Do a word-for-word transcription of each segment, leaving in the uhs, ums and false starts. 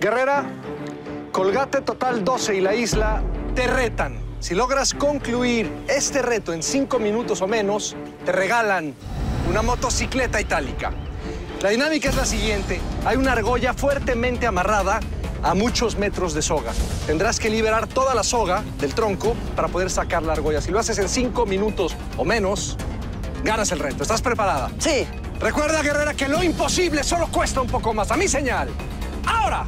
Guerrera, Colgate Total doce y la isla te retan. Si logras concluir este reto en cinco minutos o menos, te regalan una motocicleta Italika. La dinámica es la siguiente. Hay una argolla fuertemente amarrada a muchos metros de soga. Tendrás que liberar toda la soga del tronco para poder sacar la argolla. Si lo haces en cinco minutos o menos, ganas el reto. ¿Estás preparada? Sí. Recuerda, Guerrera, que lo imposible solo cuesta un poco más. A mi señal. ¡Ahora!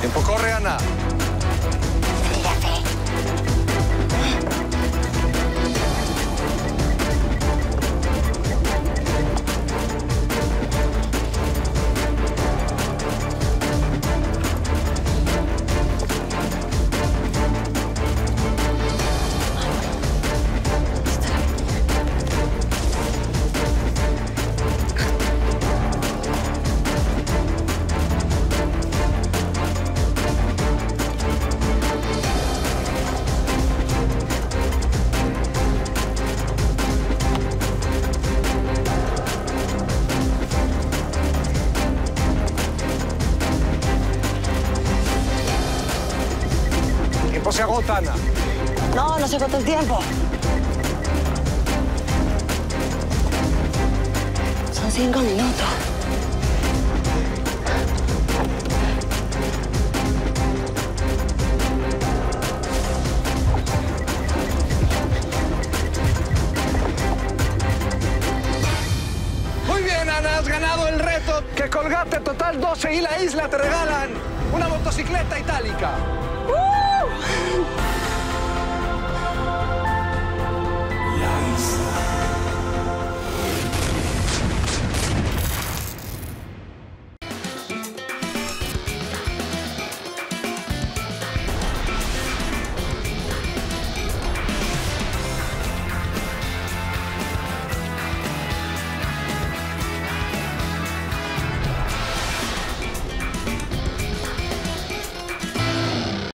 Tiempo corre, Ana. Se agota, Ana. No, no se agota el tiempo. Son cinco minutos. Muy bien, Ana, has ganado el reto que Colgate Total doce y la isla te regalan una motocicleta Italika. ¡Uh! La isla.